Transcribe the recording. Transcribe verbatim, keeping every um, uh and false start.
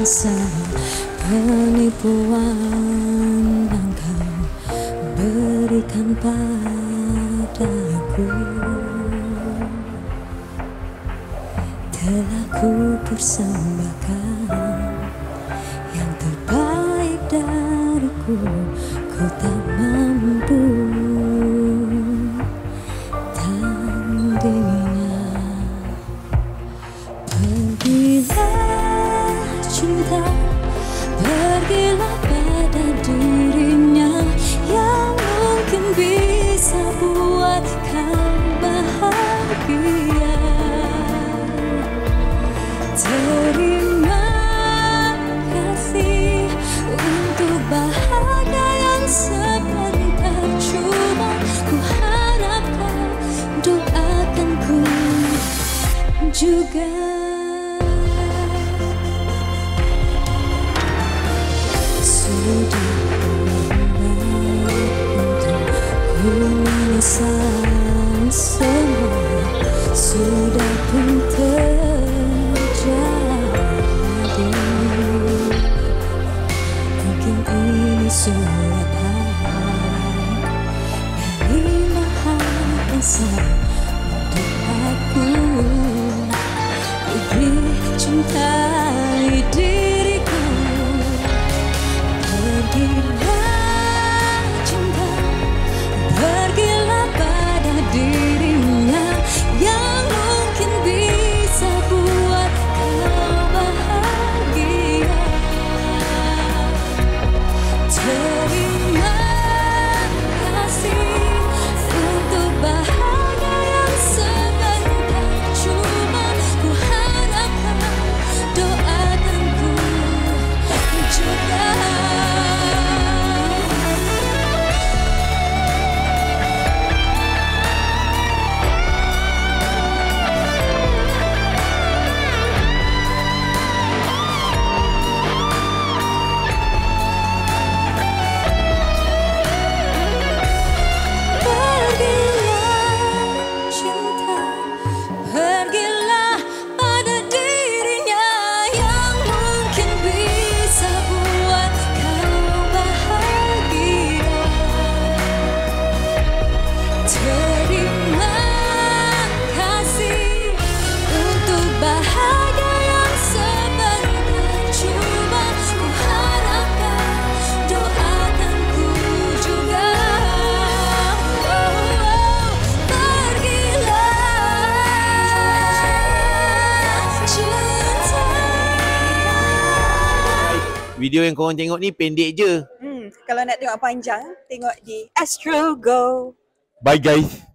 rasa penipuan yang kau berikan padaku, telah ku persembahkan yang terbaik dariku. Ku tak mampu tandingnya. Pergilah cinta, pergilah pada dirinya yang mungkin bisa buat kau bahagia. Terima kasih untuk bahagia yang seperti percuma. Ku harapkan doakan ku juga. Sudah pun ku menyesal semua, sudah pun terjadi. Mungkin ini surat hati dari Maha Esa untuk aku lebih cintai diriku. Pergilah cinta, pergilah pada dirinya yang mungkin bisa buat kau bahagia. Terima kasih untuk bahagia yang sebentar cuma. Ku harapkan doakan ku juga. Video yang korang tengok ni pendek je. Hmm, kalau nak tengok panjang, tengok di Astro Go. Bye guys.